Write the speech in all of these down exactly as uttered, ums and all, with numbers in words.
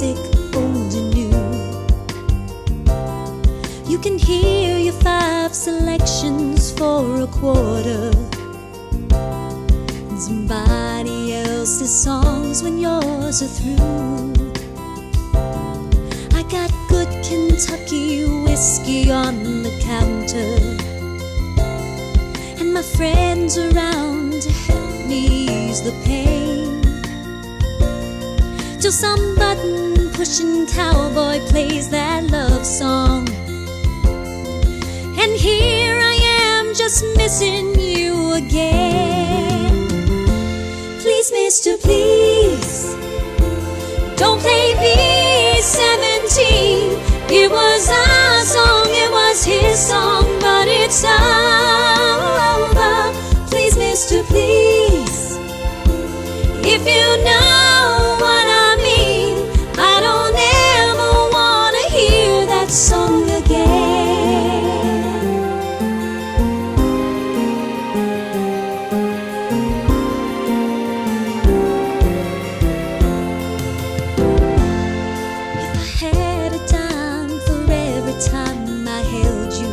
music old and new. You can hear your five selections for a quarter and somebody else's songs when yours are through. I got good Kentucky whiskey on the counter, and my friends around to help me ease the pain, till some button-pushing cowboy plays that love song, and here I am just missing you again. Please, mister, please, don't play B seventeen. It was our song, it was his song, but it's over. Please, mister, please, if you know what I song again. If I had a dime for every time I held you,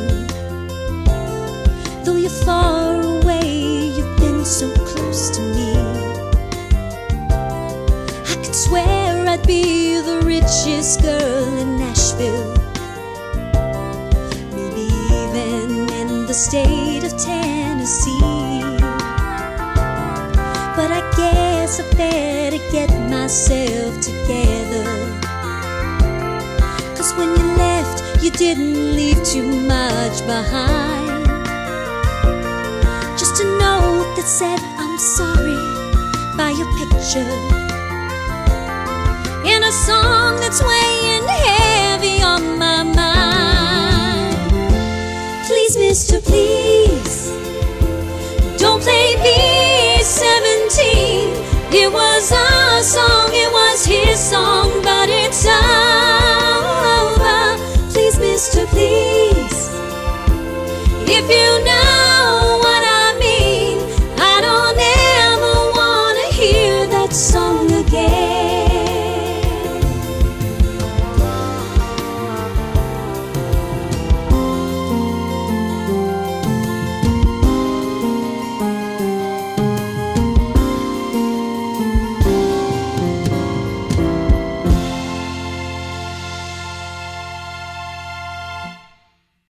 though you're far away, you've been so close to me. I could swear I'd be the richest girl in Nashville, state of Tennessee. But I guess I better get myself together, 'cause when you left, you didn't leave too much behind. Just a note that said, "I'm sorry," by your picture, and a song that's weighing heavy on my mind. Please, mister, please, don't play B seventeen. It was our song, it was his song, but it's ours.